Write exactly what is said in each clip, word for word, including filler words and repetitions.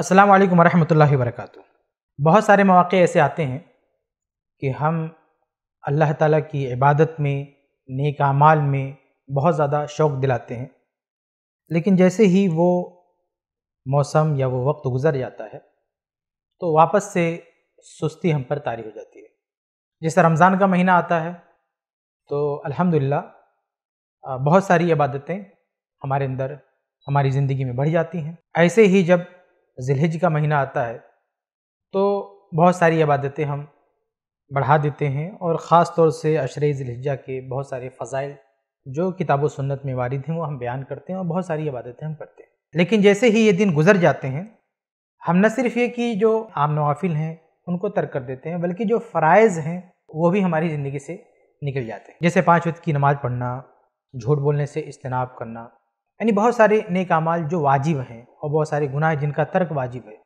अस्सलाम वालेकुम रहमतुल्लाहि वबरकातुहू। बहुत सारे मौक़े ऐसे आते हैं कि हम अल्लाह ताला की इबादत में, नेक आमाल में बहुत ज़्यादा शौक़ दिलाते हैं, लेकिन जैसे ही वो मौसम या वो वक्त गुज़र जाता है तो वापस से सुस्ती हम पर तारी हो जाती है। जैसे रमज़ान का महीना आता है तो अल्हम्दुलिल्लाह बहुत सारी इबादतें हमारे अंदर, हमारी ज़िंदगी में बढ़ जाती हैं। ऐसे ही जब ज़िलहिज का महीना आता है तो बहुत सारी इबादतें हम बढ़ा देते हैं, और ख़ास तौर से अशरे ज़िलहिज्जा के बहुत सारे फ़ज़ाइल जो किताब व सुन्नत में वारिद हैं वो हम बयान करते हैं और बहुत सारी इबादतें हम करते हैं। लेकिन जैसे ही ये दिन गुजर जाते हैं हम न सिर्फ ये कि जो आम नवाफिल हैं उनको तर्क कर देते हैं, बल्कि जो फ़राइज़ हैं वो भी हमारी ज़िंदगी से निकल जाते हैं। जैसे पाँच वक्त की नमाज़ पढ़ना, झूठ बोलने से इज्तनाब करना, यानी बहुत सारे नेक आमाल जो वाजिब हैं और बहुत सारे गुनाह जिनका तर्क वाजिब है।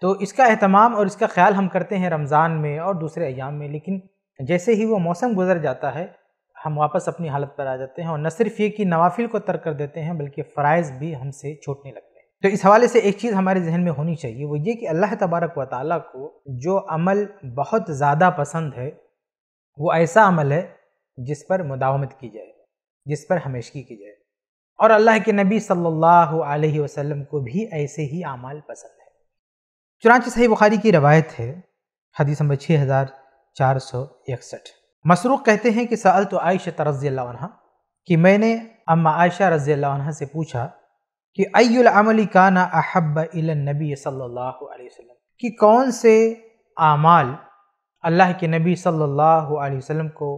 तो इसका एहतमाम और इसका ख्याल हम करते हैं रमज़ान में और दूसरे अयाम में, लेकिन जैसे ही वो मौसम गुजर जाता है हम वापस अपनी हालत पर आ जाते हैं और न सिर्फ ये कि नवाफिल को तर्क कर देते हैं बल्कि फ़राइज़ भी हमसे छूटने लगते हैं। तो इस हवाले से एक चीज़ हमारे जहन में होनी चाहिए, वो ये कि अल्लाह तबारक व तआला को जो अमल बहुत ज़्यादा पसंद है वो ऐसा अमल है जिस पर मुदावमत की जाए, जिस पर हमेशगी की जाए, और अल्लाह के नबी सल्लल्लाहु अलैहि वसल्लम को भी ऐसे ही आमाल पसंद है। चुनांचे सही बुखारी की रवायत है, हदीस नंबर छः हज़ार चार सौ इकसठ। मसरूक कहते हैं कि सअल तो आयशा रज़ियल्लाहु अन्हा, कि मैंने अम्मा आयशा रज़ियल्लाहु अन्हा से पूछा कि अय्युल अमली काना अहब्ब इलन नबी सल्लल्लाहु अलैहि वसल्लम, कि कौन से आमाल अल्लाह के नबी सल्लल्लाहु अलैहि वसल्लम को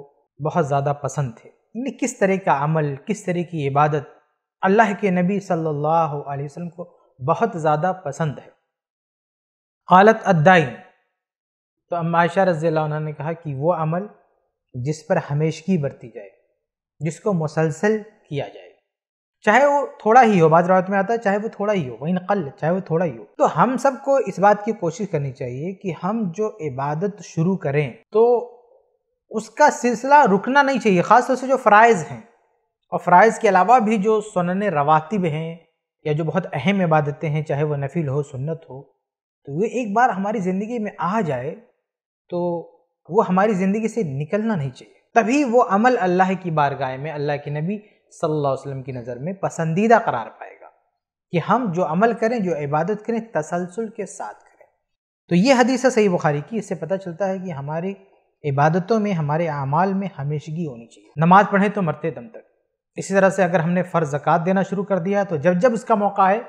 बहुत ज़्यादा पसंद थे। किस तरह का अमल, किस तरह की इबादत अल्लाह के नबी सल्लल्लाहु अलैहि वसल्लम को बहुत ज़्यादा पसंद है। हालत अद्दाइन, तो अम्मा आयशा रज़ियल्लाहु अन्हा ने कहा कि वो अमल जिस पर हमेशगी बरती जाए, जिसको मुसलसल किया जाए, चाहे वो थोड़ा ही हो, बाद रात में आता है चाहे वो थोड़ा ही हो, वही नकल चाहे वो थोड़ा ही हो। तो हम सबको इस बात की कोशिश करनी चाहिए कि हम जो इबादत शुरू करें तो उसका सिलसिला रुकना नहीं चाहिए, ख़ासतौर से जो फ़राइज़ हैं और फ़राइज़ के अलावा भी जो सुनने रवातिब हैं या जो बहुत अहम इबादतें हैं, चाहे वो नफिल हो, सुन्नत हो, तो ये एक बार हमारी ज़िंदगी में आ जाए तो वो हमारी ज़िंदगी से निकलना नहीं चाहिए। तभी वो अमल अल्लाह की बारगाह में, अल्लाह के नबी सल्लल्लाहु अलैहि वसल्लम की नज़र में पसंदीदा करार पाएगा, कि हम जो अमल करें, जो इबादत करें, तसलसल के साथ करें। तो ये हदीस है सही बुखारी की, इससे पता चलता है कि हमारी इबादतों में, हमारे अमाल में हमेशगी होनी चाहिए। नमाज़ पढ़ें तो मरते दम तक। इसी तरह से अगर हमने फ़र्ज़ ज़कात देना शुरू कर दिया तो जब जब उसका मौका आए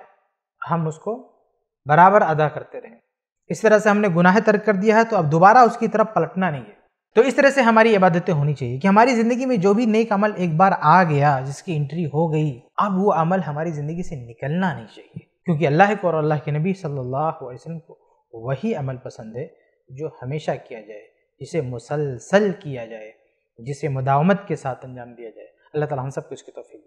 हम उसको बराबर अदा करते रहें। इस तरह से हमने गुनाह तर्क कर दिया है तो अब दोबारा उसकी तरफ पलटना नहीं है। तो इस तरह से हमारी इबादतें होनी चाहिए कि हमारी ज़िंदगी में जो भी नेक अमल एक बार आ गया, जिसकी एंट्री हो गई, अब वो अमल हमारी ज़िंदगी से निकलना नहीं चाहिए, क्योंकि अल्लाह को और अल्लाह के नबी सल्लल्लाहु अलैहि वसल्लम को वही अमल पसंद है जो हमेशा किया जाए, जिसे मुसलसल किया जाए, जिसे मुदावमत के साथ अंजाम दिया जाए। अल्लाह ताला हम सबको इसकी तौफीक